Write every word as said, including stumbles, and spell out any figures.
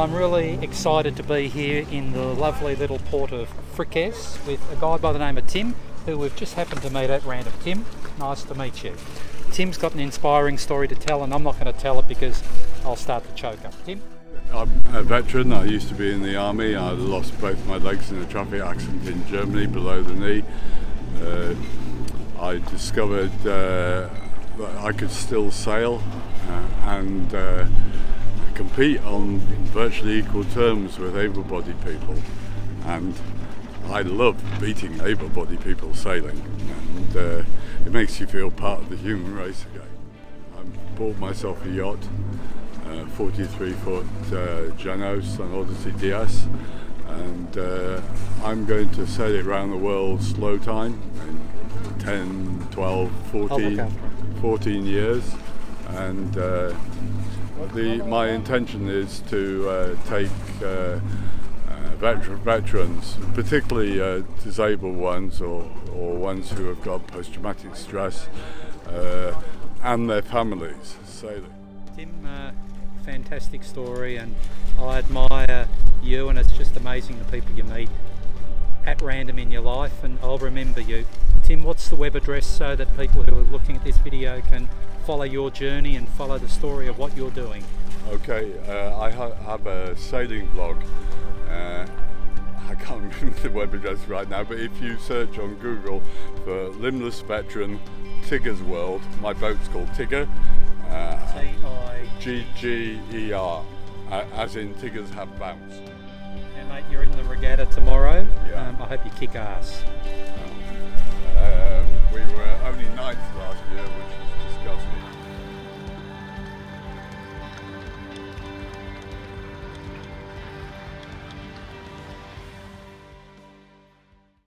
I'm really excited to be here in the lovely little port of Fricasse with a guy by the name of Tim, who we've just happened to meet at random. Tim, nice to meet you. Tim's got an inspiring story to tell, and I'm not going to tell it because I'll start to choke up. Tim? I'm a veteran. I used to be in the army. I lost both my legs in a traffic accident in Germany below the knee. Uh, I discovered uh, that I could still sail uh, and uh, compete on virtually equal terms with able-bodied people, and I love beating able-bodied people sailing, and uh, it makes you feel part of the human race again. I bought myself a yacht, uh, forty-three foot uh, Jeanneau on Odyssey Diaz, and uh, I'm going to sail it around the world slow time in ten, twelve, fourteen, fourteen years, and uh, The, my intention is to uh, take uh, uh, veter veterans, particularly uh, disabled ones or, or ones who have got post-traumatic stress, uh, and their families sailing. Tim, uh, fantastic story, and I admire you, and it's just amazing the people you meet at random in your life, and I'll remember you. Tim, what's the web address so that people who are looking at this video can follow your journey and follow the story of what you're doing? Okay, uh, I ha have a sailing blog. Uh, I can't remember the web address right now, but if you search on Google for Limbless Veteran Tigger's World, my boat's called Tigger, uh, T I G G E R, uh, as in Tigger's Have Bounced. And mate, you're in the regatta tomorrow. Yeah. Um, I hope you kick ass. Um, uh, we were only ninth last year, which